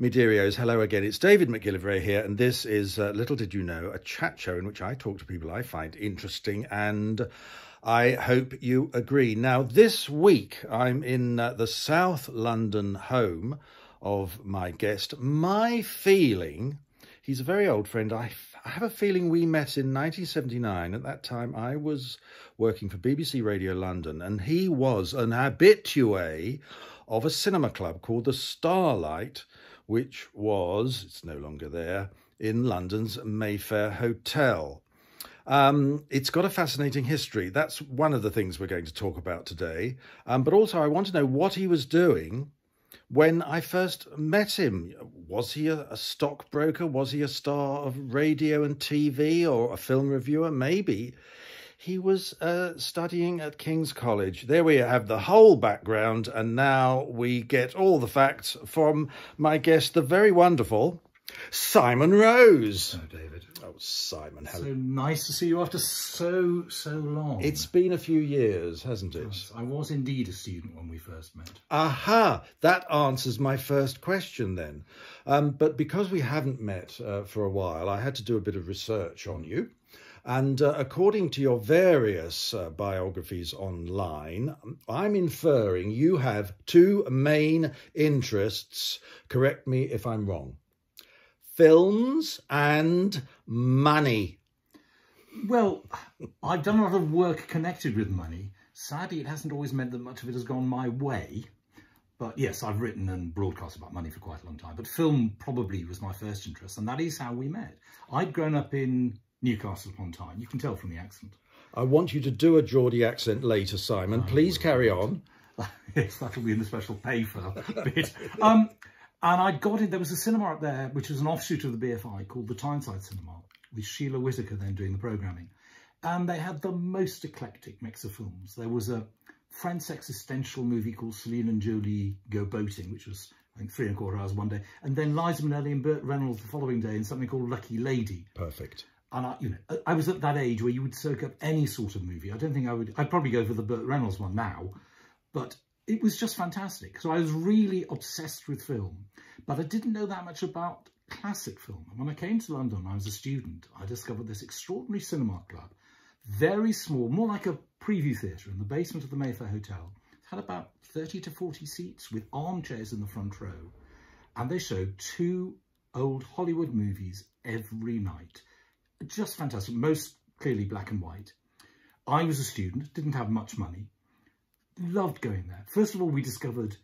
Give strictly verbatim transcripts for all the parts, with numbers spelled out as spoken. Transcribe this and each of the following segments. me dearios, hello again. It's David McGillivray here, and this is, uh, little did you know, a chat show in which I talk to people I find interesting, and I hope you agree. Now, this week I'm in uh, the South London home of my guest. My feeling, he's a very old friend. I, I have a feeling we met in nineteen seventy-nine. At that time, I was working for B B C Radio London, and he was an habitué of a cinema club called the Starlight, which was, it's no longer there, in London's Mayfair Hotel. Um, it's got a fascinating history. That's one of the things we're going to talk about today. Um, but also I want to know what he was doing when I first met him. Was he a, a stockbroker? Was he a star of radio and T V or a film reviewer? Maybe. He was uh, studying at King's College. There we have the whole background. And now we get all the facts from my guest, the very wonderful Simon Rose. Oh, David. Oh, Simon. How... So nice to see you after so, so long. It's been a few years, hasn't it? Yes, I was indeed a student when we first met. Aha! That answers my first question then. Um, but because we haven't met uh, for a while, I had to do a bit of research on you. And uh, according to your various uh, biographies online, I'm inferring you have two main interests. Correct me if I'm wrong. Films and money. Well, I've done a lot of work connected with money. Sadly, it hasn't always meant that much of it has gone my way. But yes, I've written and broadcast about money for quite a long time. But film probably was my first interest, and that is how we met. I'd grown up in Newcastle upon Tyne. You can tell from the accent. I want you to do a Geordie accent later, Simon. I Please will. carry on. Yes, that'll be in the special pay for a bit. Um, And I'd got in, there was a cinema up there, which was an offshoot of the B F I called the Tyneside Cinema, with Sheila Whittaker then doing the programming. And they had the most eclectic mix of films. There was a French existential movie called Celine and Julie Go Boating, which was, I think, three and a quarter hours one day. And then Liza Minnelli and Burt Reynolds the following day in something called Lucky Lady. Perfect. And I, you know, I was at that age where you would soak up any sort of movie. I don't think I would, I'd probably go for the Burt Reynolds one now, but it was just fantastic. So I was really obsessed with film, but I didn't know that much about classic film. And when I came to London, I was a student, I discovered this extraordinary cinema club, very small, more like a preview theatre in the basement of the Mayfair Hotel. It had about thirty to forty seats with armchairs in the front row. And they showed two old Hollywood movies every night. Just fantastic, most clearly black and white. I was a student, didn't have much money. Loved going there. First of all, we discovered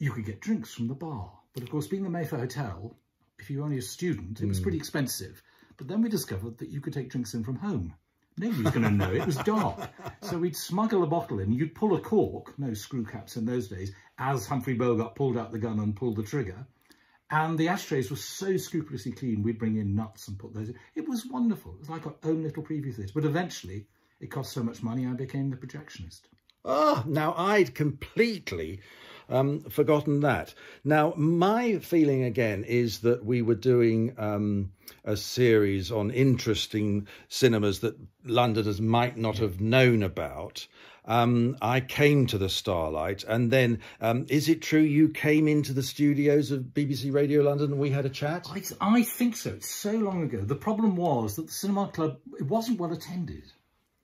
you could get drinks from the bar. But of course, being the Mayfair Hotel, if you were only a student, it mm. was pretty expensive. But then we discovered that you could take drinks in from home. Nobody was going to know. It was dark. So we'd smuggle a bottle in. You'd pull a cork, no screw caps in those days, as Humphrey Bogart pulled out the gun and pulled the trigger. And the ashtrays were so scrupulously clean, we'd bring in nuts and put those in. It was wonderful. It was like our own little preview theatre. But eventually, it cost so much money, I became the projectionist. Ah, oh, now I'd completely um, forgotten that. Now, my feeling again is that we were doing um, a series on interesting cinemas that Londoners might not have known about. Um, I came to the Starlight, and then um, is it true you came into the studios of B B C Radio London and we had a chat? I, I think so. It's so long ago. The problem was that the cinema club, it wasn't well attended.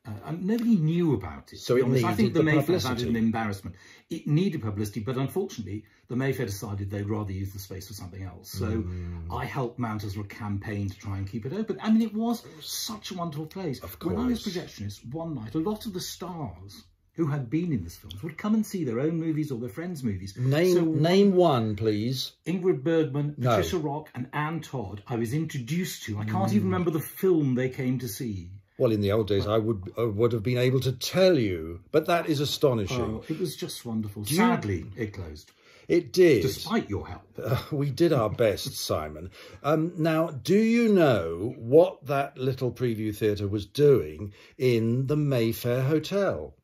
Uh, and nobody knew about it. So it needed I think the, the Mayfair had an embarrassment. It needed publicity, but unfortunately, the Mayfair decided they'd rather use the space for something else. So mm. I helped mount a sort of campaign to try and keep it open. I mean, it was such a wonderful place. Of course. When I was projectionist, one night, a lot of the stars who had been in this film would come and see their own movies or their friends' movies. Name so, name one, please. Ingrid Bergman, no. Patricia Rock and Anne Todd, I was introduced to. I can't mm. even remember the film they came to see. Well, in the old days, I would uh, would have been able to tell you, but that is astonishing. Oh, it was just wonderful. You... Sadly, it closed. It did. Despite your help. Uh, we did our best, Simon. Um, now, do you know what that little preview theatre was doing in the Mayfair Hotel?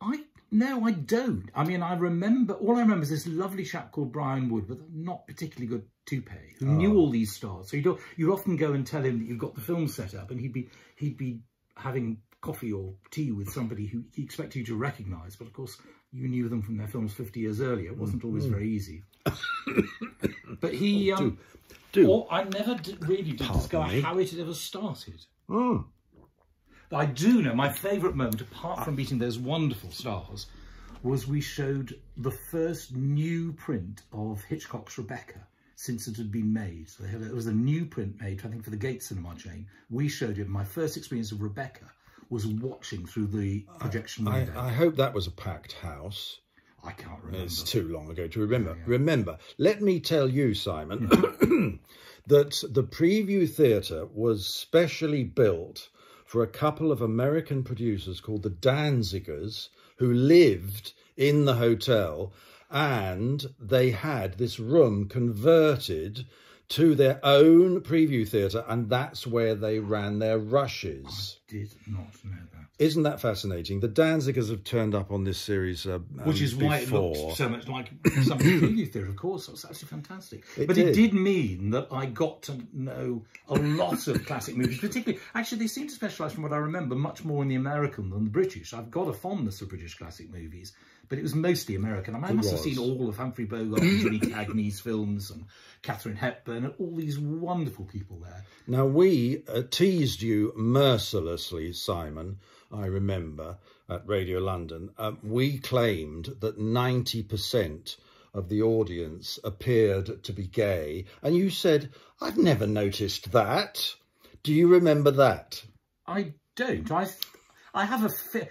I No, I don't. I mean, I remember, all I remember is this lovely chap called Brian Wood, with a not particularly good toupee, who oh. knew all these stars. So you'd, you'd often go and tell him that you've got the film set up, and he'd be he'd be having coffee or tea with somebody who you expect you to recognise, but of course you knew them from their films fifty years earlier. It wasn't always very easy. But he... Oh, do, um, do. Or I never did, really did discover me. how it had ever started. Oh. But I do know my favourite moment, apart from meeting those wonderful stars, was we showed the first new print of Hitchcock's Rebecca since it had been made. So it was a new print made, I think, for the Gate cinema chain. We showed it. My first experience of Rebecca was watching through the projection I, window. I, I hope that was a packed house. I can't remember. It's too long ago to remember. Yeah. Remember, let me tell you, Simon, that the Preview Theatre was specially built for a couple of American producers called the Danzigers, who lived in the hotel, and they had this room converted to their own Preview Theatre, and that's where they ran their rushes. I did not know that. Isn't that fascinating? The Danzigers have turned up on this series uh, Which um, is why before. It looks so much like some Preview Theatre, of course. It's absolutely fantastic. It but did. It did mean that I got to know a lot of classic movies, particularly... Actually, they seem to specialise, from what I remember, much more in the American than the British. I've got a fondness of British classic movies, but it was mostly American. I, mean, I must was. have seen all of Humphrey Bogart and Julie Cagney's films and Catherine Hepburn and all these wonderful people there. Now, we uh, teased you mercilessly, Simon, I remember, at Radio London. Uh, we claimed that ninety percent of the audience appeared to be gay. And you said, I've never noticed that. Do you remember that? I don't. I, I have a...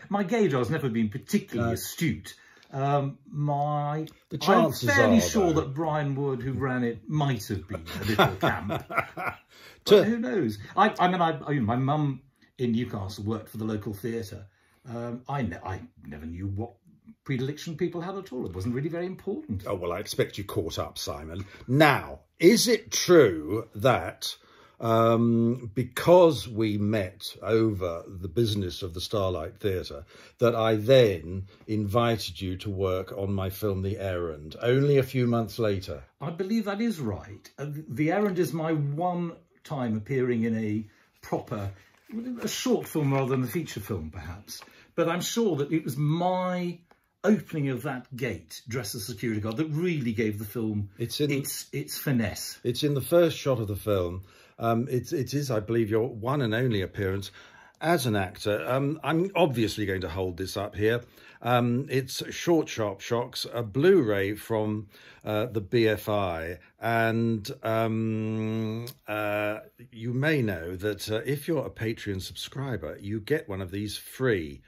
My gaydar's never been particularly no. astute. Um, my, the chances I'm fairly are, sure though. that Brian Wood, who ran it, might have been a little camp. But who knows? I, I mean, I, I mean, my mum in Newcastle worked for the local theatre. Um, I, ne I never knew what predilection people had at all. It wasn't really very important. Oh, well, I expect you caught up, Simon. Now, is it true that... Um, because we met over the business of the Starlight Theatre, that I then invited you to work on my film The Errand, only a few months later. I believe that is right. Uh, The Errand is my one time appearing in a proper, a short film rather than a feature film, perhaps. But I'm sure that it was my opening of that gate, dressed as security guard, that really gave the film it's in, its its finesse. It's in the first shot of the film. Um, it, it is, I believe, your one and only appearance as an actor. Um, I'm obviously going to hold this up here. Um, it's Short Sharp Shocks, a Blu-ray from uh, the B F I. And um, uh, you may know that uh, if you're a Patreon subscriber, you get one of these free.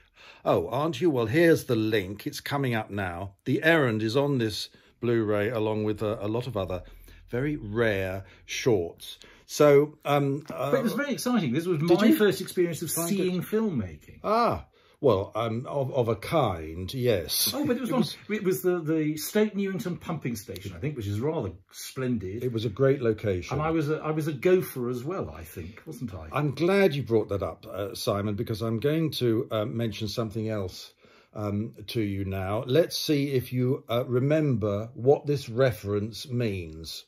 Oh, aren't you? Well, here's the link. It's coming up now. The Errand is on this Blu-ray, along with a, a lot of other very rare shorts. So, um, uh, but it was very exciting. This was my you? first experience of seeing it? filmmaking. Ah, well, um, of of a kind, yes. Oh, but it was it was, it was the the Stoke Newington pumping station, I think, which is rather splendid. It was a great location, and I was a, I was a gopher as well, I think, wasn't I? I'm glad you brought that up, uh, Simon, because I'm going to uh, mention something else um, to you now. Let's see if you uh, remember what this reference means.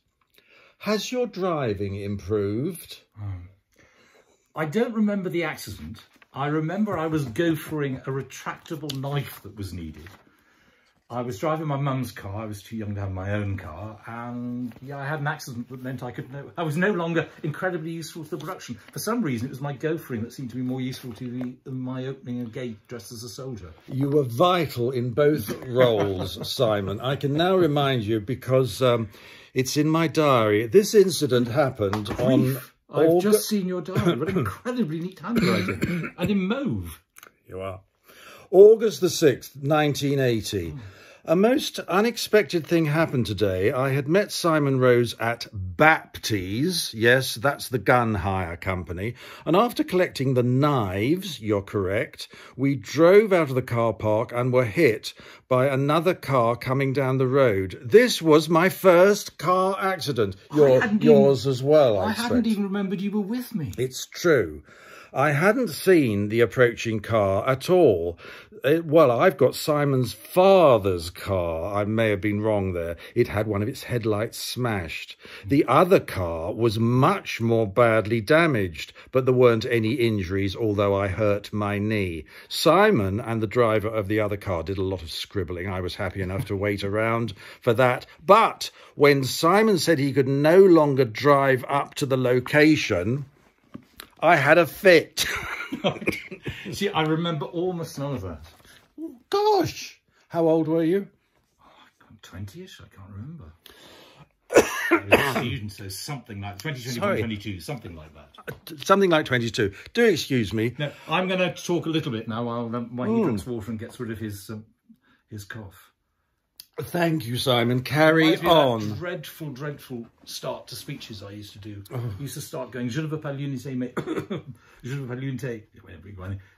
Has your driving improved? Um, I don't remember the accident. I remember I was gophering a retractable knife that was needed. I was driving my mum's car. I was too young to have my own car. And yeah, I had an accident that meant I could no, I was no longer incredibly useful to the production. For some reason, it was my gophering that seemed to be more useful to me than my opening a gate dressed as a soldier. You were vital in both roles, Simon. I can now remind you because um, it's in my diary. This incident happened Brief. on... I've August... just seen your diary. What an incredibly neat handwriting. And in mauve. You are. August the sixth, nineteen eighty. Oh. A most unexpected thing happened today. I had met Simon Rose at Baptie's. Yes, that's the gun hire company. And after collecting the knives, you're correct, we drove out of the car park and were hit by another car coming down the road. This was my first car accident. Your, yours even, as well, I, I hadn't even remembered you were with me. It's true. I hadn't seen the approaching car at all. It, well, I've got Simon's father's car. I may have been wrong there. It had one of its headlights smashed. The other car was much more badly damaged, but there weren't any injuries, although I hurt my knee. Simon and the driver of the other car did a lot of scribbling. I was happy enough to wait around for that. But when Simon said he could no longer drive up to the location, I had a fit. See, I remember almost none of that. Gosh! How old were you? Oh, I'm twenty-ish, I can't remember. A student, so something like twenty, twenty-one, twenty-two, something like that. Something like twenty-two. Do excuse me. No, I'm going to talk a little bit now while, while he mm. drinks water and gets rid of his um, his cough. Thank you, Simon. Carry on. That dreadful, dreadful start to speeches I used to do. Oh. I used to start going, je ne veux pas l'unité, mais je ne veux pas l'unité.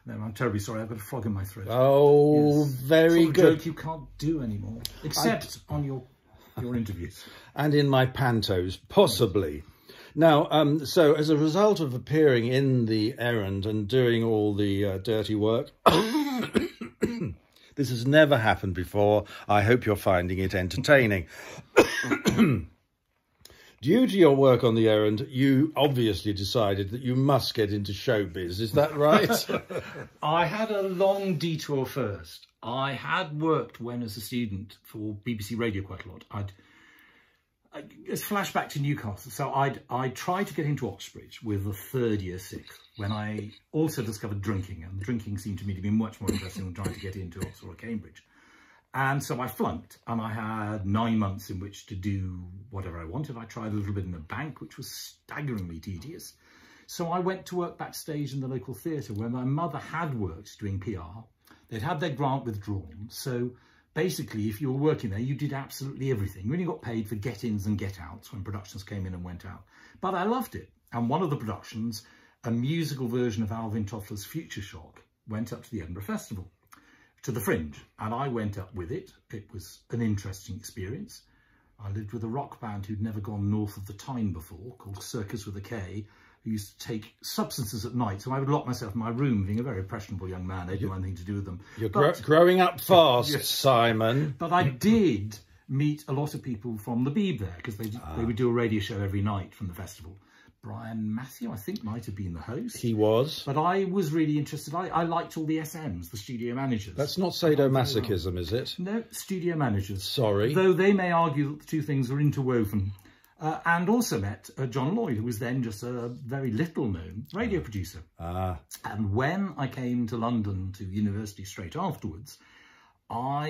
No, I'm terribly sorry. I've got a frog in my throat. Oh, yes. Very sort of good. Joke you can't do anymore, except I... on your your interviews and in my pantos, possibly. Now, um, so as a result of appearing in The Errand and doing all the uh, dirty work. This has never happened before. I hope you're finding it entertaining. Due to your work on The Errand, you obviously decided that you must get into showbiz. Is that right? I had a long detour first. I had worked when, as a student, for B B C Radio quite a lot. I'd, I, it's flashback to Newcastle. So I'd, I tried to get into Oxbridge with a third year sixth, when I also discovered drinking, and drinking seemed to me to be much more interesting than trying to get into Oxford or Cambridge. And so I flunked, and I had nine months in which to do whatever I wanted. I tried a little bit in the bank, which was staggeringly tedious. So I went to work backstage in the local theatre, where my mother had worked doing P R. They'd had their grant withdrawn. So basically, if you were working there, you did absolutely everything. You only got paid for get-ins and get-outs when productions came in and went out. But I loved it. And one of the productions, a musical version of Alvin Toffler's Future Shock, went up to the Edinburgh Festival, to the Fringe, and I went up with it. It was an interesting experience. I lived with a rock band who'd never gone north of the Tyne before, called Circus with a K, who used to take substances at night, so I would lock myself in my room, being a very impressionable young man. I didn't want anything to do with them. You're but, gr growing up fast, yes, Simon. But I did meet a lot of people from the Beeb there, because they, ah. they would do a radio show every night from the festival. Brian Matthew, I think, might have been the host. He was. But I was really interested. I, I liked all the S Ms, the studio managers. That's not sadomasochism, is it? No, studio managers. Sorry. Though they may argue that the two things are interwoven. Uh, and also met uh, John Lloyd, who was then just a very little-known radio producer. Ah. And when I came to London to university straight afterwards, I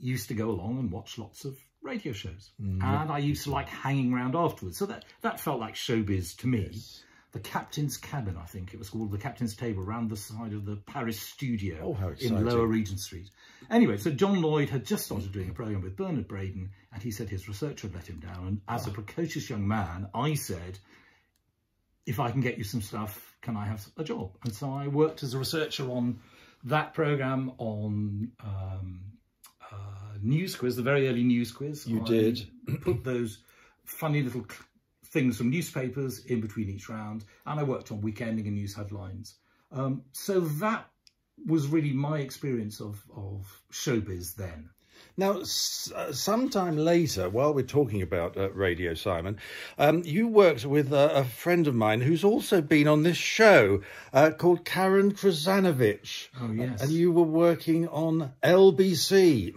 used to go along and watch lots of radio shows, mm. and I used to like hanging around afterwards, so that that felt like showbiz to me. Yes. The Captain's Cabin, I think it was called, the Captain's Table, round the side of the Paris studio, oh, how exciting, in Lower Regent Street. Anyway, so John Lloyd had just started doing a programme with Bernard Braden, and he said his research had let him down, and as oh. a precocious young man, I said, if I can get you some stuff, can I have a job? And so I worked as a researcher on that programme, on um, uh, News Quiz, the very early News Quiz. You I did. Put those funny little things from newspapers in between each round, and I worked on weekending and news headlines. Um, so that was really my experience of, of showbiz then. Now, s uh, sometime later, while we're talking about uh, radio, Simon, um, you worked with uh, a friend of mine who's also been on this show, uh, called Karen Krizanovich. Oh, yes. Uh, and you were working on L B C.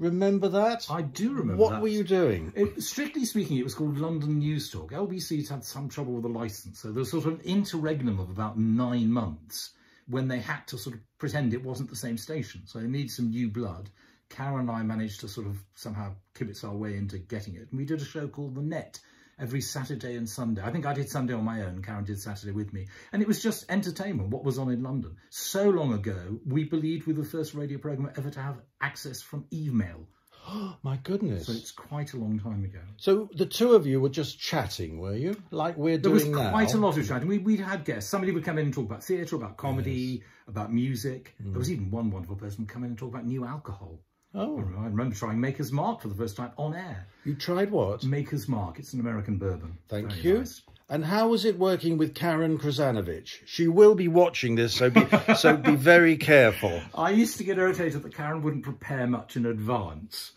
Remember that? I do remember What that. were you doing? It, strictly speaking, it was called London News Talk. L B C's had some trouble with the licence, so there was sort of an interregnum of about nine months when they had to sort of pretend it wasn't the same station, so they needed some new blood. Karen and I managed to sort of somehow kibitz our way into getting it. And we did a show called The Net every Saturday and Sunday. I think I did Sunday on my own. Karen did Saturday with me. And it was just entertainment, what was on in London. So long ago, we believed we were the first radio programme ever to have access from email. Oh, my goodness. So it's quite a long time ago. So the two of you were just chatting, were you? Like we're there doing now. There was quite now. a lot of chatting. We, we'd had guests. Somebody would come in and talk about theatre, about comedy, yes. about music. Mm. There was even one wonderful person would come in and talk about new alcohol. Oh, I remember trying Maker's Mark for the first time on air. You tried what? Maker's Mark. It's an American bourbon. Thank Very you. Nice. And how was it working with Karen Krizanovich? She will be watching this, so be, so be very careful. I used to get irritated that Karen wouldn't prepare much in advance.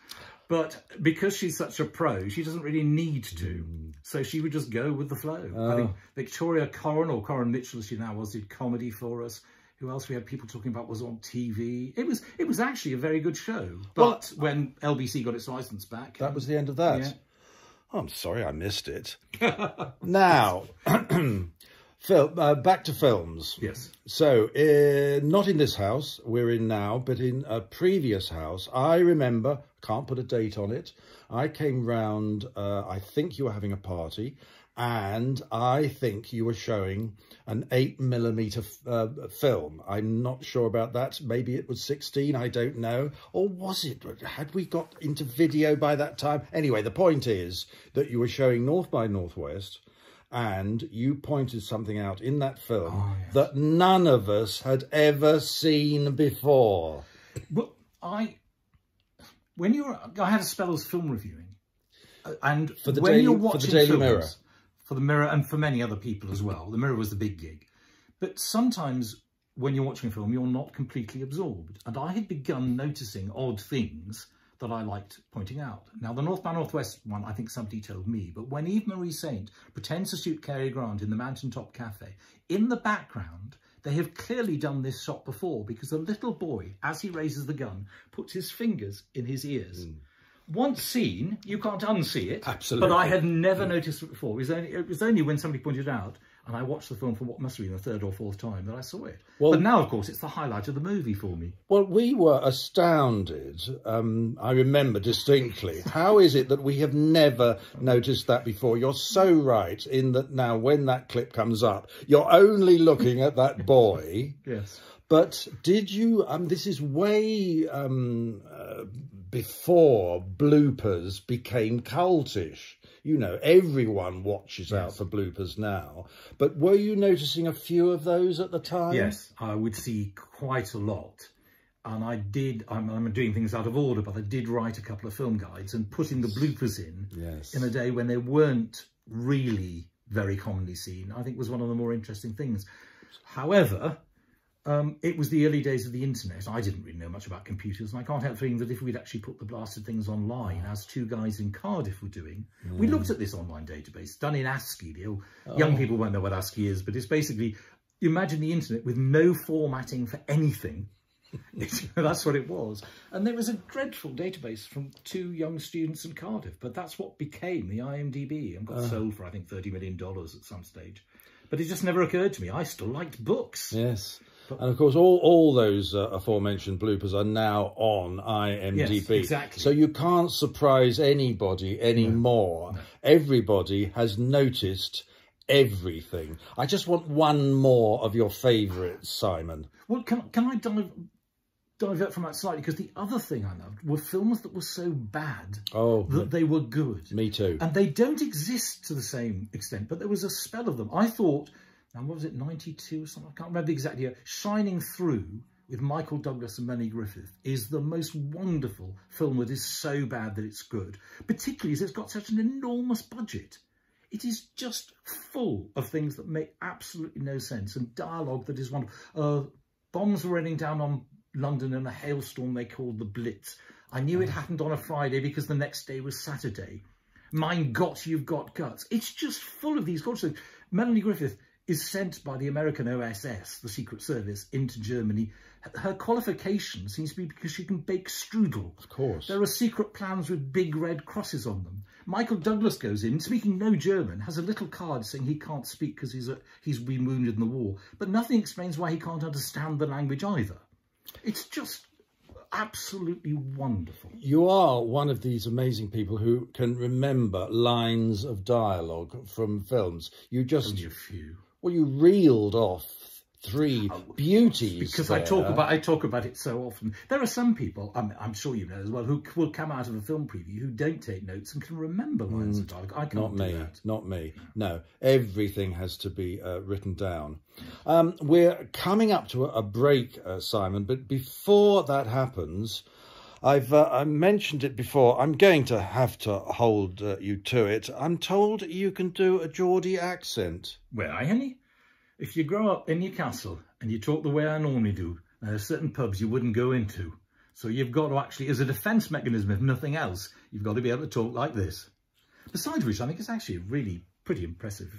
But because she's such a pro, she doesn't really need to. So she would just go with the flow. Oh. I think Victoria Coren, or Coren Mitchell as she now was, did comedy for us. Who else we had people talking about was on T V. It was it was actually a very good show. But well, when L B C got its licence back... That um, was the end of that. Yeah. Oh, I'm sorry I missed it. Now, Phil, uh, back to films. Yes. So, uh, not in this house we're in now, but in a previous house. I remember, can't put a date on it, I came round, uh, I think you were having a party, and I think you were showing an eight millimeter uh, film. I'm not sure about that. Maybe it was sixteen, I don't know. Or was it? Had we got into video by that time? Anyway, the point is that you were showing North by Northwest and you pointed something out in that film oh, yes. that none of us had ever seen before. Well, I... When you were... I had a spell as film reviewing. And for the when daily, you're watching for the Daily films, Mirror. For the Mirror and for many other people as well. The Mirror was the big gig. But sometimes when you're watching a film, you're not completely absorbed. And I had begun noticing odd things that I liked pointing out. Now, the North by Northwest one, I think somebody told me, but when Eve Marie Saint pretends to shoot Cary Grant in the Mountaintop Cafe, in the background, they have clearly done this shot before because a little boy, as he raises the gun, puts his fingers in his ears. Mm. Once seen, you can't unsee it. Absolutely. But I had never yeah. noticed it before. It was, only, it was only when somebody pointed it out, and I watched the film for what must have been the third or fourth time, that I saw it. Well, but now, of course, it's the highlight of the movie for me. Well, we were astounded. Um, I remember distinctly. How is it that we have never noticed that before? You're so right in that now when that clip comes up, you're only looking at that boy. Yes. But did you, um, this is way um, uh, before bloopers became cultish. You know, everyone watches yes. out for bloopers now. But were you noticing a few of those at the time? Yes, I would see quite a lot. And I did, I'm, I'm doing things out of order, but I did write a couple of film guides and putting the bloopers in, yes. in a day when they weren't really very commonly seen, I think was one of the more interesting things. However... Um, it was the early days of the internet. I didn't really know much about computers, and I can't help feeling that if we'd actually put the blasted things online, as two guys in Cardiff were doing, mm. we looked at this online database done in ASCII. You know, oh. Young people won't know what ASCII is, but it's basically, imagine the internet with no formatting for anything. That's what it was. And there was a dreadful database from two young students in Cardiff, but that's what became the I M D B and got uh. sold for, I think, thirty million dollars at some stage. But it just never occurred to me. I still liked books. Yes. And, of course, all, all those uh, aforementioned bloopers are now on I M D B. Yes, exactly. So you can't surprise anybody anymore. No. No. Everybody has noticed everything. I just want one more of your favourites, Simon. Well, can, can I dive, divert from that slightly? Because the other thing I loved were films that were so bad oh, that they were good. Me too. And they don't exist to the same extent, but there was a spell of them. I thought... And what was it, ninety-two or something? I can't remember the exact year. Shining Through with Michael Douglas and Melanie Griffith is the most wonderful film that is so bad that it's good, particularly as it's got such an enormous budget. It is just full of things that make absolutely no sense and dialogue that is wonderful. Uh, bombs were raining down on London in a hailstorm they called the Blitz. I knew it happened on a Friday because the next day was Saturday. Mein Gott, you've got guts. It's just full of these gorgeous things. Melanie Griffith is sent by the American O S S, the Secret Service, into Germany. Her qualification seems to be because she can bake strudel. Of course. There are secret plans with big red crosses on them. Michael Douglas goes in, speaking no German, has a little card saying he can't speak because he's, he's been wounded in the war, but nothing explains why he can't understand the language either. It's just... absolutely wonderful. You are one of these amazing people who can remember lines of dialogue from films. You just... Only a few. Well, you reeled off three oh, beauties. Because there. I talk about I talk about it so often. There are some people, I'm, I'm sure you know as well, who will come out of a film preview who don't take notes and can remember lines mm, of dialogue. I can't not do me, that. Not me. No, everything has to be uh, written down. Um, we're coming up to a, a break, uh, Simon, but before that happens, I've uh, I mentioned it before. I'm going to have to hold uh, you to it. I'm told you can do a Geordie accent. Well, I any. If you grow up in Newcastle and you talk the way I normally do, there are certain pubs you wouldn't go into. So you've got to actually, as a defence mechanism, if nothing else, you've got to be able to talk like this. Besides which, I think it's actually a really pretty impressive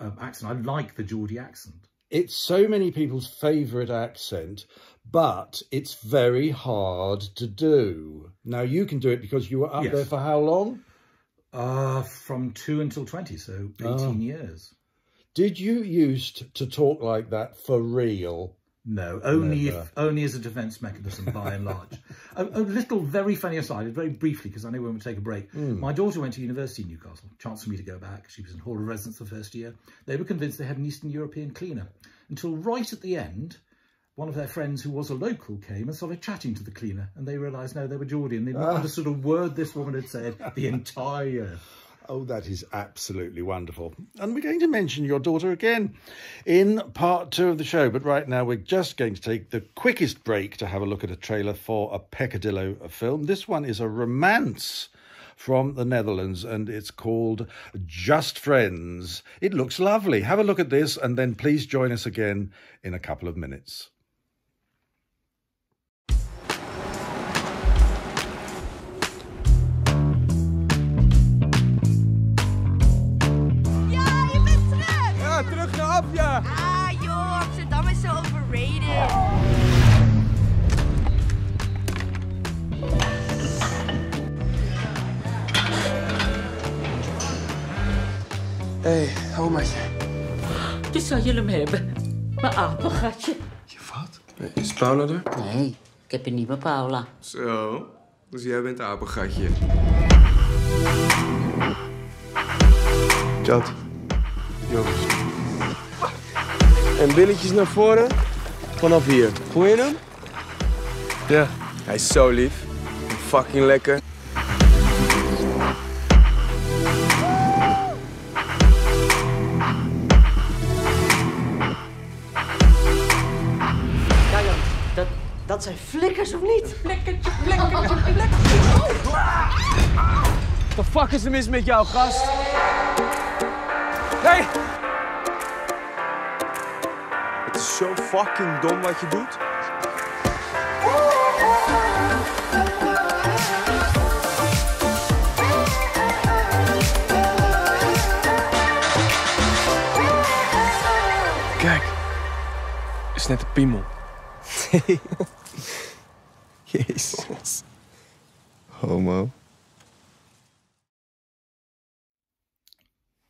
um, accent. I like the Geordie accent. It's so many people's favourite accent, but it's very hard to do. Now, you can do it because you were up yes. there for how long? Uh, from two until twenty, so eighteen oh. years. Did you used to talk like that for real? No, only if, only as a defence mechanism, by and large. a, a little, very funny aside, very briefly, because I know when we take a break. Mm. My daughter went to university in Newcastle. Chance for me to go back. She was in Hall of Residence the first year. They were convinced they had an Eastern European cleaner. Until right at the end, one of their friends who was a local came and started chatting to the cleaner. And they realised, no, they were Geordie. And they'd not understood a word this woman had said the entire year. Oh, that is absolutely wonderful. And we're going to mention your daughter again in part two of the show. But right now, we're just going to take the quickest break to have a look at a trailer for a Peccadillo film. This one is a romance from the Netherlands, and it's called Just Friends. It looks lovely. Have a look at this, and then please join us again in a couple of minutes. Yeah. Ah, joh, Amsterdam is so overrated. Hey, hou maar. Die zal jullie hem hebben. Mijn apengatje. Je wat? Is Paula er? Nee, ik heb een nieuwe Paula. Zo, dus jij bent apengatje. Chat. Jongens. En billetjes naar voren, vanaf hier. Voel je hem? Ja. Hij is zo lief. Fucking lekker. Ja, ja. Dat, dat zijn flikkers, of niet? Flikkertje, flikkertje, flikkertje. What the fuck is er mis met jou, gast? Hey! Zo fucking dom wat je doet. Kijk, is net een piemel. Jezus. Homo.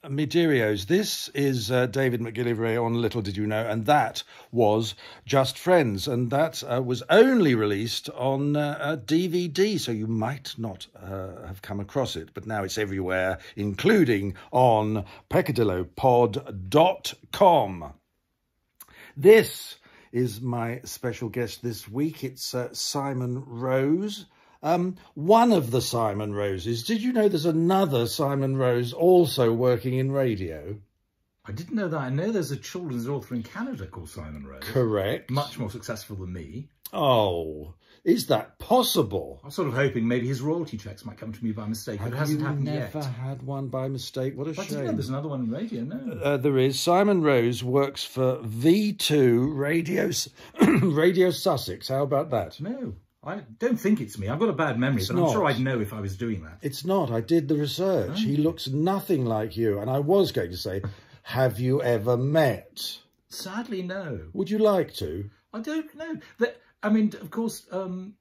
Miderios, this is uh, David McGillivray on Little Did You Know, and that was Just Friends, and that uh, was only released on uh, a D V D, so you might not uh, have come across it, but now it's everywhere, including on peccadillo pod dot com. This is my special guest this week. It's uh, Simon Rose. Um, one of the Simon Roses. Did you know there's another Simon Rose also working in radio? I didn't know that. I know there's a children's author in Canada called Simon Rose. Correct. Much more successful than me. Oh, is that possible? I was sort of hoping maybe his royalty checks might come to me by mistake, but it hasn't happened yet. Have you never had one by mistake? What a shame. I didn't know there's another one in radio, no. Uh, there is. Simon Rose works for V two Radio, Radio Sussex. How about that? No. I don't think it's me. I've got a bad memory, it's but not. I'm sure I'd know if I was doing that. It's not. I did the research. Oh. He looks nothing like you. And I was going to say, have you ever met? Sadly, no. Would you like to? I don't know. But, I mean, of course, um,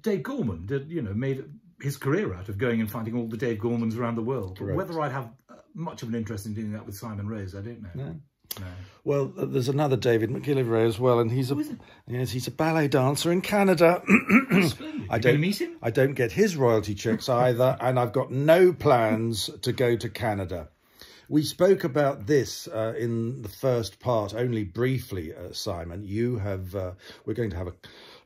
Dave Gorman did, you know, made his career out of going and finding all the Dave Gormans around the world. Correct. Whether I'd have much of an interest in doing that with Simon Rose, I don't know. No. No. Well, there's another David McGillivray as well, and he's a yes, he's a ballet dancer in Canada. I don't meet him. I don't get his royalty checks either, and I've got no plans to go to Canada. We spoke about this uh, in the first part only briefly, uh, Simon. You have uh, we're going to have a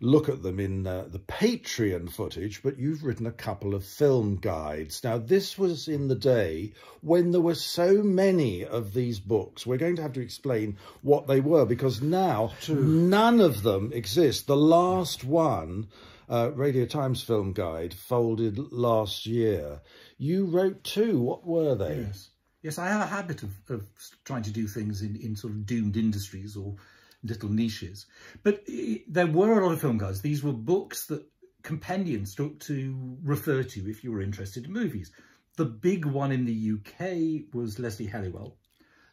look at them in uh, the Patreon footage, but you've written a couple of film guides. Now, this was in the day when there were so many of these books. We're going to have to explain what they were, because now True. None of them exist. The last one uh, Radio Times film guide folded last year. You wrote two. What were they? Yes, yes I have a habit of, of trying to do things in, in sort of doomed industries or little niches. But it, there were a lot of film guides. These were books that compendians took to refer to if you were interested in movies. The big one in the U K was Leslie Halliwell,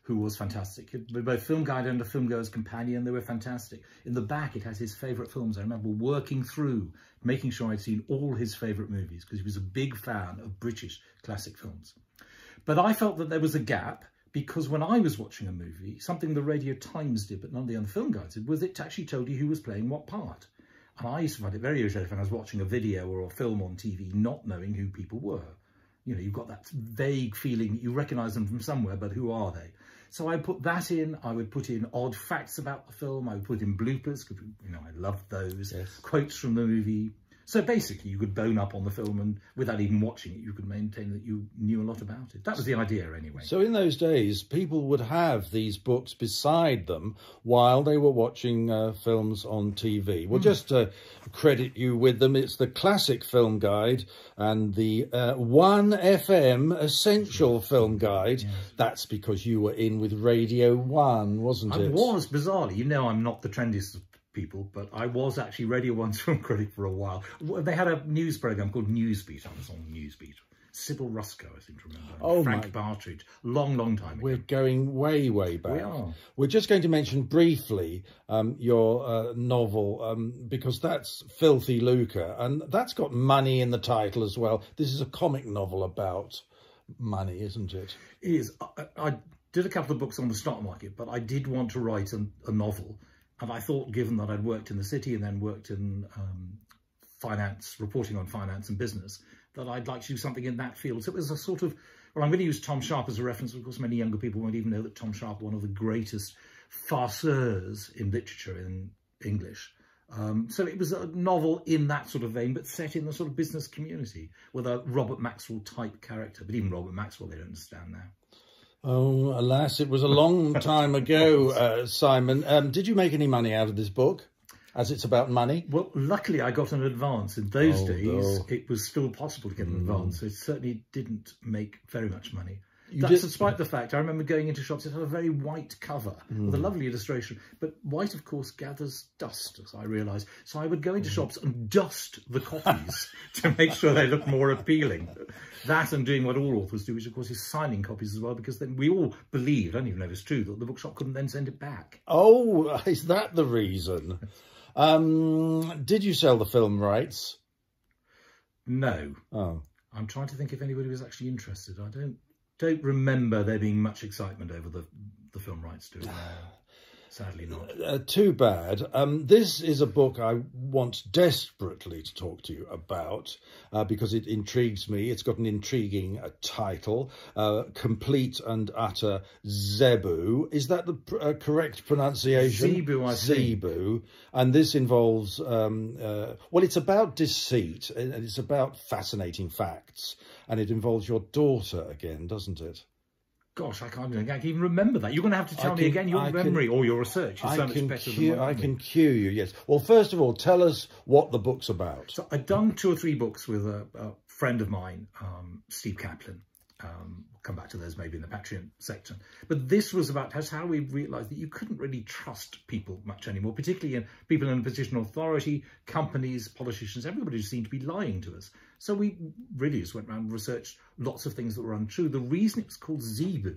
who was fantastic. They were both film guide and a film goer's companion. They were fantastic. In the back, it has his favourite films. I remember working through, making sure I'd seen all his favourite movies, because he was a big fan of British classic films. But I felt that there was a gap, because when I was watching a movie, something the Radio Times did, but none of the other film guides did, was it actually told you who was playing what part. And I used to find it very irritating when I was watching a video or a film on T V, not knowing who people were. You know, you've got that vague feeling that you recognise them from somewhere, but who are they? So I put that in. I would put in odd facts about the film. I would put in bloopers, because, you know, I loved those. Yes. Quotes from the movie. So basically, you could bone up on the film, and without even watching it, you could maintain that you knew a lot about it. That was the idea, anyway. So in those days, people would have these books beside them while they were watching uh, films on T V. Well, mm. just to credit you with them, it's the Classic Film Guide and the uh, one F M Essential Film Guide. Yes. That's because you were in with Radio one, wasn't I it? I was, bizarrely. You know, I'm not the trendiest people, but I was actually Radio one's film critic for a while. They had a news programme called Newsbeat. I was on Newsbeat. Sybil Ruscoe, I seem to remember. Oh, Frank my... Partridge. Long, long time ago. We're going way, way back. We are. We're just going to mention briefly um, your uh, novel, um, because that's Filthy Lucre, and that's got money in the title as well. This is a comic novel about money, isn't it? It is. I, I did a couple of books on the stock market, but I did want to write a, a novel. And I thought, given that I'd worked in the city and then worked in um, finance, reporting on finance and business, that I'd like to do something in that field. So it was a sort of, well, I'm going to use Tom Sharpe as a reference. Of course, many younger people won't even know that Tom Sharpe, one of the greatest farceurs in literature in English. Um, so it was a novel in that sort of vein, but set in the sort of business community with a Robert Maxwell type character. But even Robert Maxwell, they don't understand now. Oh, alas, it was a long time ago, uh, Simon. Um, did you make any money out of this book, as it's about money? Well, luckily I got an advance. In those oh, days, no. It was still possible to get an mm. advance. It certainly didn't make very much money. You That's did... despite the fact, I remember going into shops, it had a very white cover mm. with a lovely illustration. But white, of course, gathers dust, as I realised. So I would go into mm. shops and dust the copies to make sure they look more appealing. That and doing what all authors do, which, of course, is signing copies as well, because then we all believed, I don't even know if it's true, that the bookshop couldn't then send it back. Oh, is that the reason? um, did you sell the film rights? No. Oh. I'm trying to think if anybody was actually interested. I don't... don't remember there being much excitement over the, the film rights to it. Sadly not. Uh, too bad. Um, this is a book I want desperately to talk to you about uh, because it intrigues me. It's got an intriguing uh, title, uh, Complete and Utter Zebu. Is that the pr uh, correct pronunciation? Zebu, I think. Zebu. And this involves, um, uh, well, it's about deceit and it's about fascinating facts. And it involves your daughter again, doesn't it? Gosh, I can't, I can't even remember that. You're going to have to tell can, me again. Your I memory can, or your research is I so much better cue, than mine. I can cue you, yes. Well, first of all, tell us what the book's about. So I'd done two or three books with a, a friend of mine, um, Steve Kaplan. Um, we'll come back to those maybe in the Patreon section. But this was about how we realised that you couldn't really trust people much anymore, particularly in people in a position of authority, companies, politicians, everybody just seemed to be lying to us. So we really just went around and researched lots of things that were untrue. The reason it was called Zebu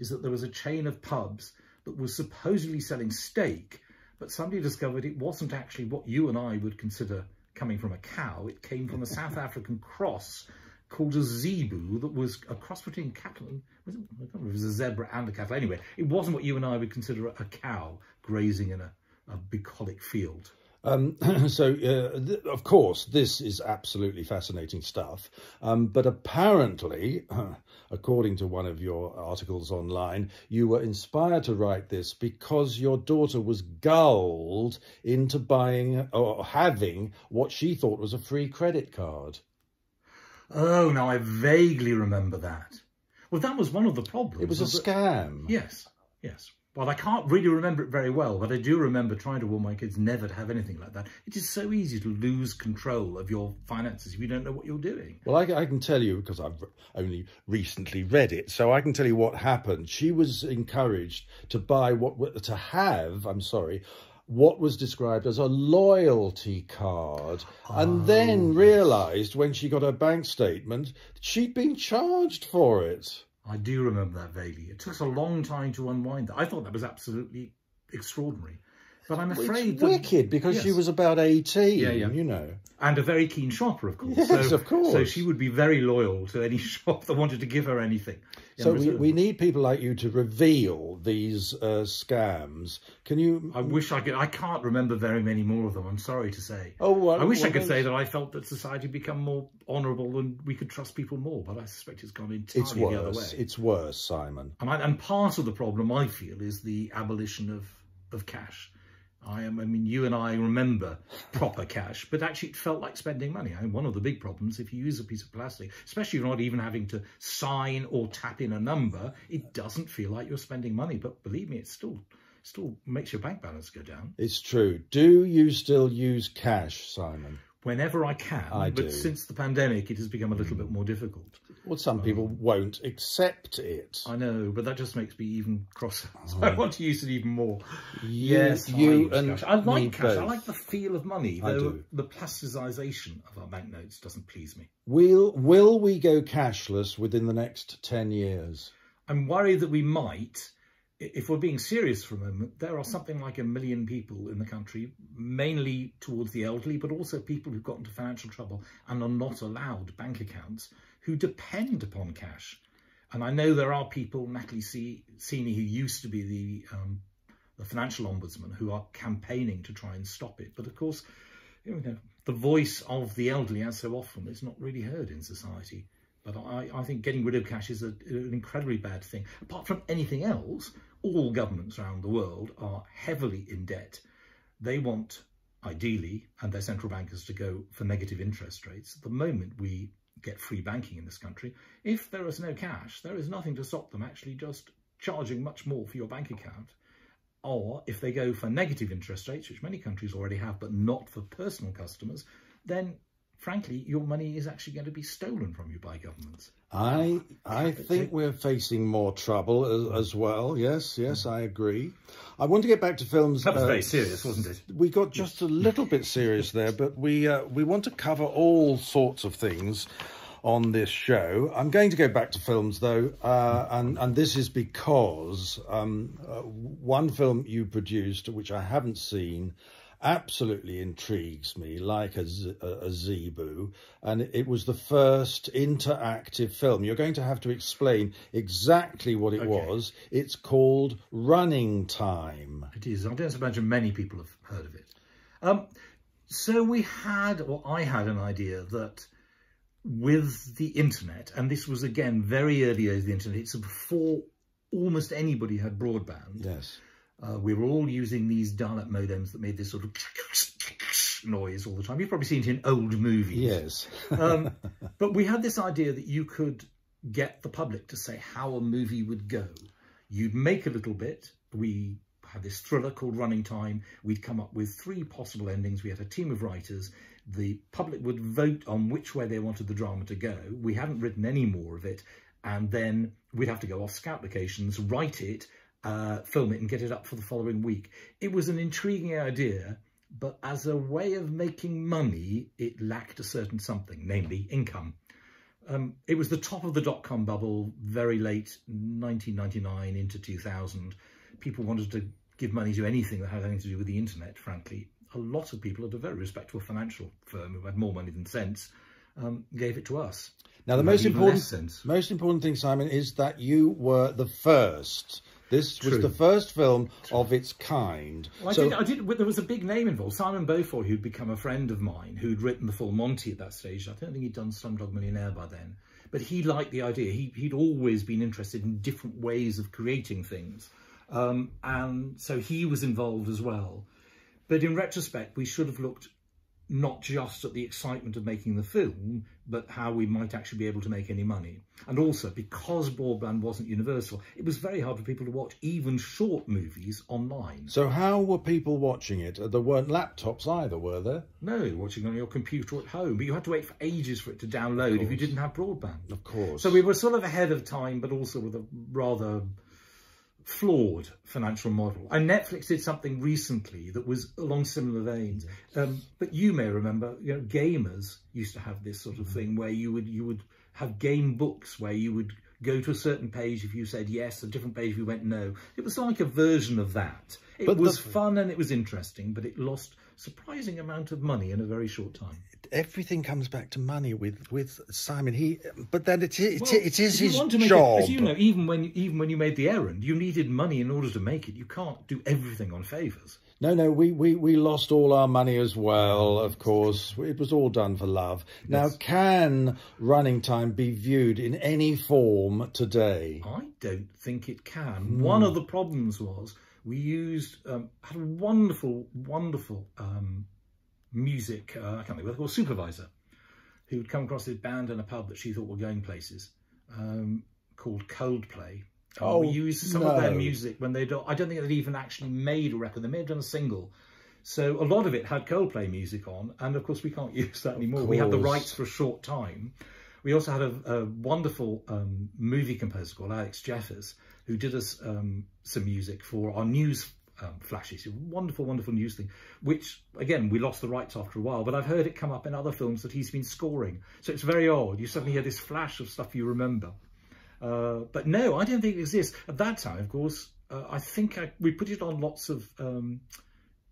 is that there was a chain of pubs that was supposedly selling steak, but somebody discovered it wasn't actually what you and I would consider coming from a cow. It came from a South African cross called a zebu that was a cross between cattle. I can't remember if it was a zebra and a cattle. Anyway, it wasn't what you and I would consider a cow grazing in a, a bucolic field. Um, so, uh, of course, this is absolutely fascinating stuff. Um, but apparently, uh, according to one of your articles online, you were inspired to write this because your daughter was gulled into buying or having what she thought was a free credit card. Oh, now I vaguely remember that. Well, that was one of the problems. It was a scam. Yes, yes. Well, I can't really remember it very well, but I do remember trying to warn my kids never to have anything like that. It is so easy to lose control of your finances if you don't know what you're doing. Well, I, I can tell you, because I've only recently read it, so I can tell you what happened. She was encouraged to buy what, to have, I'm sorry, what was described as a loyalty card, and oh, then realised when she got her bank statement that she'd been charged for it. I do remember that vaguely. It took us a long time to unwind that. I thought that was absolutely extraordinary. But I'm afraid... It's that, wicked, because yes. she was about eighteen, yeah, yeah. you know. And a very keen shopper, of course. Yes, so, of course. So she would be very loyal to any shop that wanted to give her anything. So we, we need people like you to reveal these uh, scams. Can you... I wish I could... I can't remember very many more of them, I'm sorry to say. Oh, well, I wish well, I could well, say that I felt that society had become more honourable and we could trust people more, but I suspect it's gone entirely it's worse, the other way. It's worse, Simon. And, I, and part of the problem, I feel, is the abolition of, of cash. I am. I mean, you and I remember proper cash, but actually it felt like spending money. I mean, one of the big problems, if you use a piece of plastic, especially if you're not even having to sign or tap in a number, it doesn't feel like you're spending money. But believe me, it still, still makes your bank balance go down. It's true. Do you still use cash, Simon? Whenever I can, I but do. Since the pandemic, it has become a little mm. bit more difficult. Well, some um, people won't accept it. I know, but that just makes me even crosser. So oh. I want to use it even more. Yes, yes you I and cash. I like cash. Both. I like the feel of money, though the plasticization of our banknotes doesn't please me. Will, will we go cashless within the next ten years? I'm worried that we might. If we're being serious for a moment, there are something like a million people in the country, mainly towards the elderly, but also people who've got into financial trouble and are not allowed bank accounts, who depend upon cash. And I know there are people, Natalie C Sini, who used to be the, um, the financial ombudsman, who are campaigning to try and stop it. But of course, you know, the voice of the elderly, as so often, is not really heard in society. But I, I think getting rid of cash is a, an incredibly bad thing. Apart from anything else, all governments around the world are heavily in debt. They want, ideally, and their central bankers to go for negative interest rates. At the moment we get free banking in this country, if there is no cash, there is nothing to stop them actually just charging much more for your bank account. Or if they go for negative interest rates, which many countries already have, but not for personal customers, then frankly, your money is actually going to be stolen from you by governments. I I think we're facing more trouble as, as well. Yes, yes, mm. I agree. I want to get back to films. That was uh, very serious, wasn't it? We got just yes. a little bit serious there, but we uh, we want to cover all sorts of things on this show. I'm going to go back to films, though, uh, and, and this is because um, uh, one film you produced, which I haven't seen, absolutely intrigues me like a, a, a zebu, and it was the first interactive film. You're going to have to explain exactly what it okay. was. It's called Running Time. It is. I don't imagine many people have heard of it. Um, so we had, or I had an idea that with the internet, and this was again very early as the internet, it's before almost anybody had broadband. Yes. Uh, we were all using these dial-up modems that made this sort of noise all the time. You've probably seen it in old movies. Yes. um, but we had this idea that you could get the public to say how a movie would go. You'd make a little bit. We had this thriller called Running Time. We'd come up with three possible endings. We had a team of writers. The public would vote on which way they wanted the drama to go. We hadn't written any more of it. And then we'd have to go off scout locations, write it, Uh, film it and get it up for the following week. It was an intriguing idea, but as a way of making money, it lacked a certain something, namely income. Um, it was the top of the dot-com bubble, very late nineteen ninety-nine into two thousand. People wanted to give money to anything that had anything to do with the internet, frankly. A lot of people at a very respectable financial firm who had more money than sense um, gave it to us. Now, the most important, most important thing, Simon, is that you were the first. This True. was the first film True. of its kind. Well, I so, did, I did, there was a big name involved. Simon Beaufoy, who'd become a friend of mine, who'd written The Full Monty at that stage. I don't think he'd done Slumdog Millionaire by then. But he liked the idea. He, he'd always been interested in different ways of creating things. Um, and so he was involved as well. But in retrospect, we should have looked not just at the excitement of making the film, but how we might actually be able to make any money. And also, because broadband wasn't universal, it was very hard for people to watch even short movies online. So how were people watching it? There weren't laptops either, were there? No, watching on your computer at home. But you had to wait for ages for it to download if you didn't have broadband. Of course. So we were sort of ahead of time, but also with a rather flawed financial model. And Netflix did something recently that was along similar veins. Um, but you may remember, you know, gamers used to have this sort of thing where you would you would have game books where you would go to a certain page if you said yes, a different page if you went no. It was like a version of that. It but was fun and it was interesting, but it lost surprising amount of money in a very short time. Everything comes back to money with with Simon. He, but then it it, well, it, it is his job. It, as you know, even when even when you made The Errand, you needed money in order to make it. You can't do everything on favours. No, no, we, we, we lost all our money as well, of course. It was all done for love. Yes. Now, can Running Time be viewed in any form today? I don't think it can. Mm. One of the problems was we used, um, had a wonderful, wonderful um, music, uh, I can't think what they're called, supervisor, who would come across this band in a pub that she thought were going places, um, called Coldplay. And oh, we used some no. of their music when they don't, I don't think they'd even actually made a record. They may have done a single. So a lot of it had Coldplay music on. And of course, we can't use that anymore. We had the rights for a short time. We also had a, a wonderful um, movie composer called Alex Jeffers, who did us um, some music for our news um, flashes. A wonderful, wonderful news thing, which, again, we lost the rights after a while. But I've heard it come up in other films that he's been scoring. So it's very odd. You suddenly hear this flash of stuff you remember. Uh, but no, I don't think it exists. At that time, of course, uh, I think I, we put it on lots of um,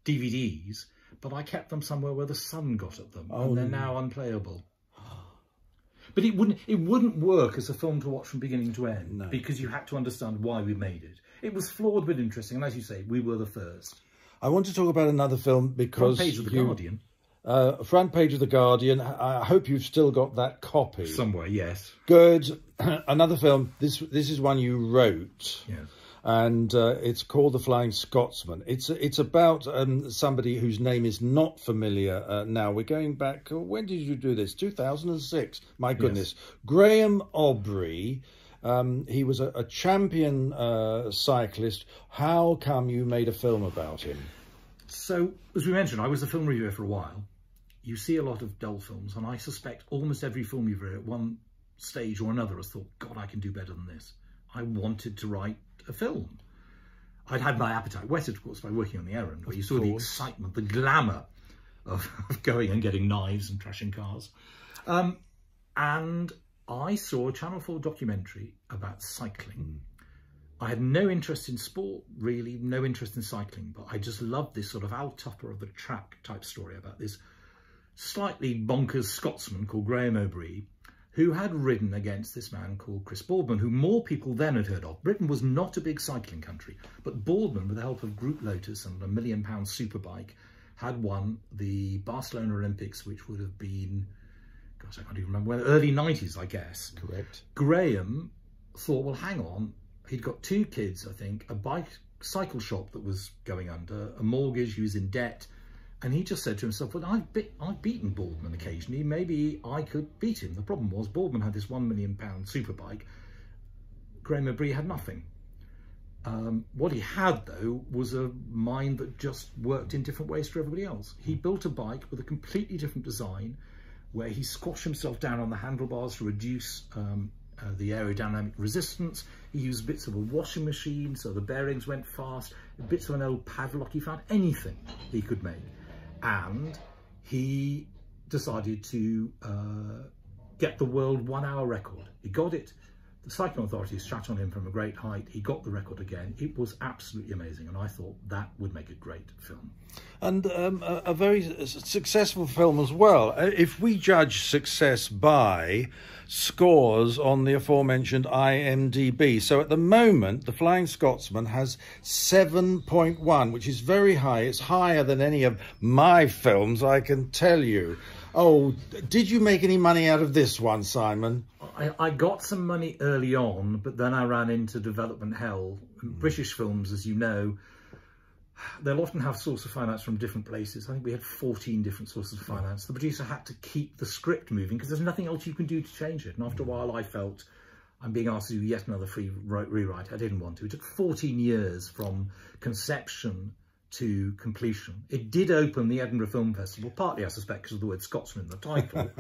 D V Ds, but I kept them somewhere where the sun got at them, oh, and they're now unplayable. But it wouldn't it wouldn't work as a film to watch from beginning to end, no. because you had to understand why we made it. It was flawed but interesting, and as you say, we were the first. I want to talk about another film because... Front page of The you... Guardian. Uh, front page of The Guardian. I hope you've still got that copy. Somewhere, yes. Good. Another film. This this is one you wrote. Yes. And uh, it's called The Flying Scotsman. It's it's about um, somebody whose name is not familiar uh, now. We're going back... When did you do this? two thousand six. My goodness. Yes. Graham Aubrey... Um, he was a, a champion uh, cyclist. How come you made a film about him? So, as we mentioned, I was a film reviewer for a while. You see a lot of dull films, and I suspect almost every film reviewer at one stage or another has thought, God, I can do better than this. I wanted to write a film. I'd had my appetite whetted, of course, by working on The Errand, where you saw the excitement, the glamour of, of going and getting knives and trashing cars. Um, and I saw a Channel four documentary about cycling. Mm. I had no interest in sport, really, no interest in cycling, but I just loved this sort of Al Tupper of the track type story about this slightly bonkers Scotsman called Graham Aubrey, who had ridden against this man called Chris Boardman, who more people then had heard of. Britain was not a big cycling country, but Boardman, with the help of Group Lotus and a million pound superbike, had won the Barcelona Olympics, which would have been, gosh, I can't even remember, well, early nineties, I guess. Correct. Graham thought, well, hang on, he'd got two kids, I think, a bike cycle shop that was going under, a mortgage, he was in debt. And he just said to himself, well, I've, be I've beaten Boardman occasionally. Maybe I could beat him. The problem was Boardman had this one million pound superbike. Graham Aubrey had nothing. Um, what he had, though, was a mind that just worked in different ways for everybody else. He built a bike with a completely different design where he squashed himself down on the handlebars to reduce um, Uh, the aerodynamic resistance. He used bits of a washing machine, so the bearings went fast, bits of an old padlock. He found anything he could make. And he decided to uh, get the world one-hour record. He got it. The cycling authorities shat on him from a great height. He got the record again. It was absolutely amazing. And I thought that would make a great film. And um, a, a very successful film as well. If we judge success by scores on the aforementioned I M D B. So at the moment, The Flying Scotsman has seven point one, which is very high. It's higher than any of my films, I can tell you. Oh, did you make any money out of this one, Simon? I, I got some money early on, but then I ran into development hell. Mm. British films, as you know, they'll often have sources of finance from different places. I think we had fourteen different sources of finance. The producer had to keep the script moving because there's nothing else you can do to change it. And after a while, I felt I'm being asked to do yet another free rewrite. I didn't want to. It took fourteen years from conception to completion. It did open the Edinburgh Film Festival, partly, I suspect, because of the word Scotsman in the title.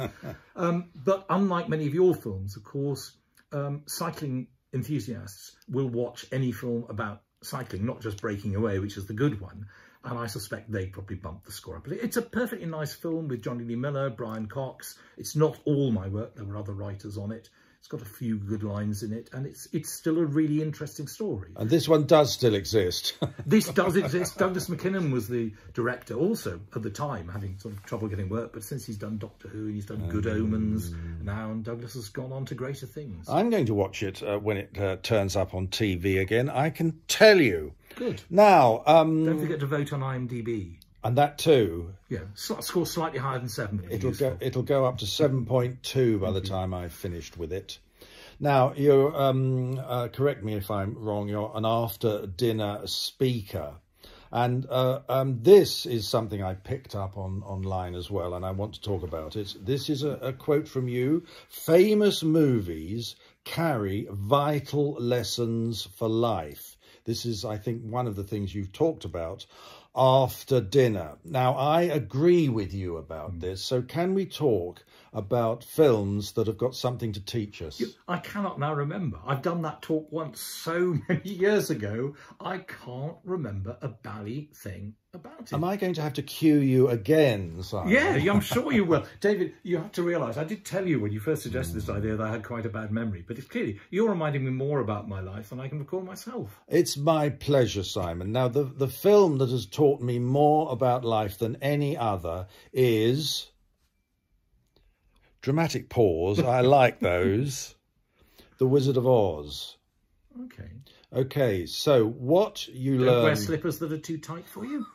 um, but unlike many of your films, of course, um, cycling enthusiasts will watch any film about cycling, not just Breaking Away, which is the good one, and I suspect they probably bumped the score up. But it's a perfectly nice film with Johnny Lee Miller, Brian Cox. It's not all my work, there were other writers on it. It's got a few good lines in it, and it's it's still a really interesting story. And this one does still exist. This does exist. Douglas McKinnon was the director also at the time, having sort of trouble getting work, but since he's done Doctor Who and he's done um, Good Omens now, and Douglas has gone on to greater things. I'm going to watch it uh, when it uh, turns up on T V again, I can tell you. Good. Now... Um, Don't forget to vote on IMDb. And that too. Yeah, score slightly higher than seven. It'll go, it'll go up to seven point two by the time I've finished with it. Now, you um, uh, correct me if I'm wrong, you're an after-dinner speaker. And uh, um, this is something I picked up on online as well, and I want to talk about it. This is a, a quote from you. Famous movies carry vital lessons for life. This is, I think, one of the things you've talked about. After dinner. Now, I agree with you about mm. this. So can we talk about films that have got something to teach us? I cannot now remember. I've done that talk once so many years ago. I can't remember a bally thing about it. Am I going to have to cue you again, Simon? Yeah, I'm sure you will. David, you have to realise, I did tell you when you first suggested mm. this idea that I had quite a bad memory. But it's clearly, you're reminding me more about my life than I can recall myself. It's my pleasure, Simon. Now, the, the film that has taught me more about life than any other is... Dramatic pause. I like those. The Wizard of Oz. Okay. Okay, so what you learn... Don't wear slippers that are too tight for you?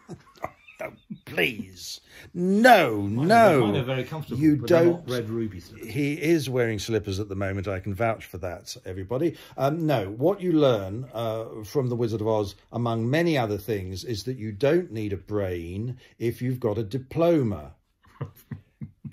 No, please. No, mine no. Are, mine are very comfortable, you but don't... Not red ruby slippers. He is wearing slippers at the moment. I can vouch for that, everybody. Um, no, what you learn uh, from The Wizard of Oz, among many other things, is that you don't need a brain if you've got a diploma.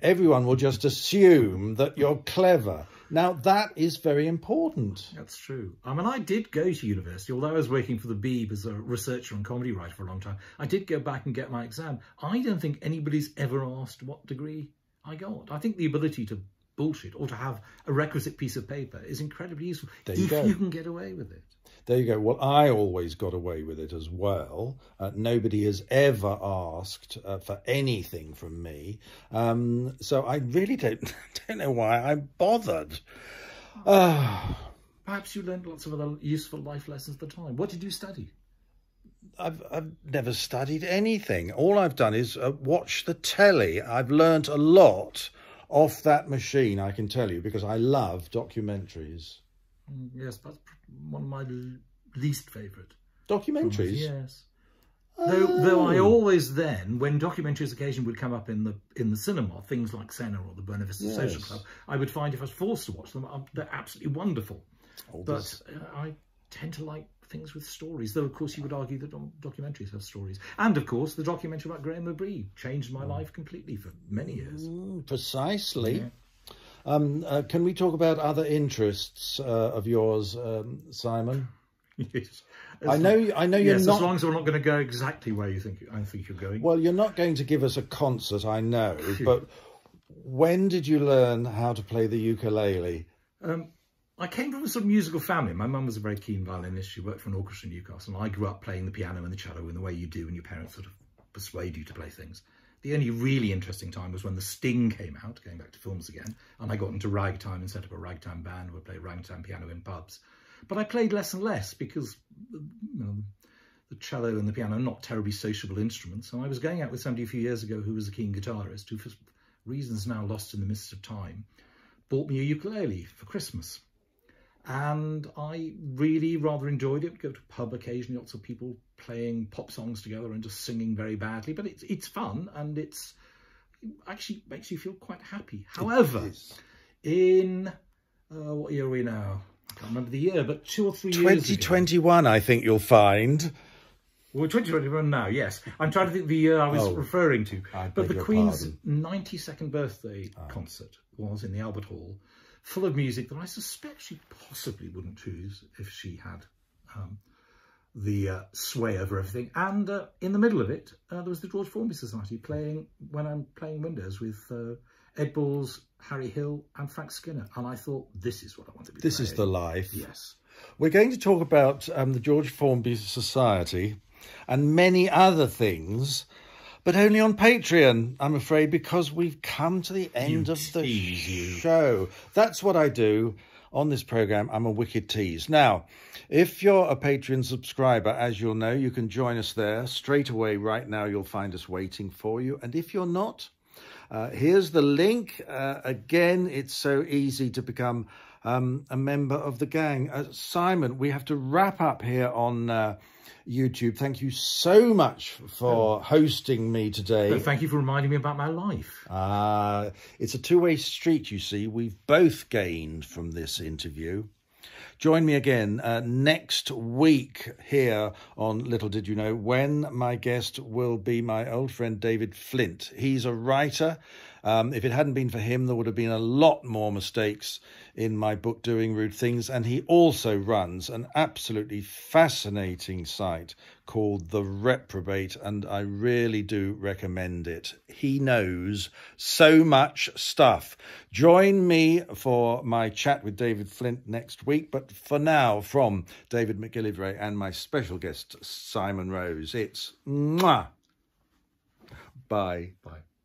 Everyone will just assume that you're clever. Now, that is very important. That's true. I mean, I did go to university, although I was working for the Beeb as a researcher and comedy writer for a long time. I did go back and get my exam. I don't think anybody's ever asked what degree I got. I think the ability to bullshit or to have a requisite piece of paper is incredibly useful if you can get away with it. There you go. Well, I always got away with it as well. Uh, nobody has ever asked uh, for anything from me. Um, so I really don't, don't know why I bothered. Uh, Perhaps you learned lots of other useful life lessons at the time. What did you study? I've, I've never studied anything. All I've done is uh, watch the telly. I've learnt a lot off that machine, I can tell you, because I love documentaries. Yes, that's one of my least favourite. Documentaries? Yes. Oh. Though, though I always then, when documentaries occasionally would come up in the in the cinema, things like Senna or the Buena Vista yes. Social Club, I would find if I was forced to watch them, they're absolutely wonderful. Oh, but uh, I tend to like things with stories, though, of course, you would argue that documentaries have stories. And, of course, the documentary about Graham O'Brien changed my oh. life completely for many years. Mm, precisely. Yeah. Um, uh, can we talk about other interests uh, of yours, um, Simon? Yes. As I know. I know you're yes, not. As long as we're not going to go exactly where you think I think you're going. Well, you're not going to give us a concert, I know. But when did you learn how to play the ukulele? Um, I came from a sort of musical family. My mum was a very keen violinist. She worked for an orchestra in Newcastle, and I grew up playing the piano and the cello in the way you do when your parents sort of persuade you to play things. The only really interesting time was when The Sting came out, going back to films again, and I got into ragtime and set up a ragtime band. Would play ragtime piano in pubs. But I played less and less because, you know, the cello and the piano are not terribly sociable instruments. And I was going out with somebody a few years ago who was a keen guitarist who, for reasons now lost in the mists of time, bought me a ukulele for Christmas. And I really rather enjoyed it. We'd go to a pub occasionally, lots of people playing pop songs together and just singing very badly. But it's it's fun, and it's it actually makes you feel quite happy. However, in uh, what year are we now? I can't remember the year, but two or three years ago. twenty twenty-one, I think you'll find. Well, twenty twenty-one now, yes. I'm trying to think of the year I was oh, referring to. I but the Queen's pardon. ninety-second birthday oh. concert was in the Albert Hall, full of music that I suspect she possibly wouldn't choose if she had um, the uh, sway over everything. And uh, in the middle of it, uh, there was the George Formby Society playing When I'm Playing Windows with uh, Ed Balls, Harry Hill and Frank Skinner. And I thought, this is what I want to be This playing. Is the life. Yes. We're going to talk about um, the George Formby Society and many other things, but only on Patreon, I'm afraid, because we've come to the end you of the tease. show. That's what I do on this programme. I'm a wicked tease. Now, if you're a Patreon subscriber, as you'll know, you can join us there straight away. Right now, you'll find us waiting for you. And if you're not, uh, here's the link. Uh, again, it's so easy to become Um, a member of the gang. Uh, Simon, we have to wrap up here on uh, YouTube. Thank you so much for hosting me today. Well, thank you for reminding me about my life. Uh, it's a two-way street, you see. We've both gained from this interview. Join me again uh, next week here on Little Did You Know, when my guest will be my old friend David Flint. He's a writer. Um, if it hadn't been for him, there would have been a lot more mistakes in my book, Doing Rude Things. And he also runs an absolutely fascinating site called The Reprobate, and I really do recommend it. He knows so much stuff. Join me for my chat with David Flint next week. But for now, from David McGillivray and my special guest, Simon Rose, it's mwah. Bye. Bye.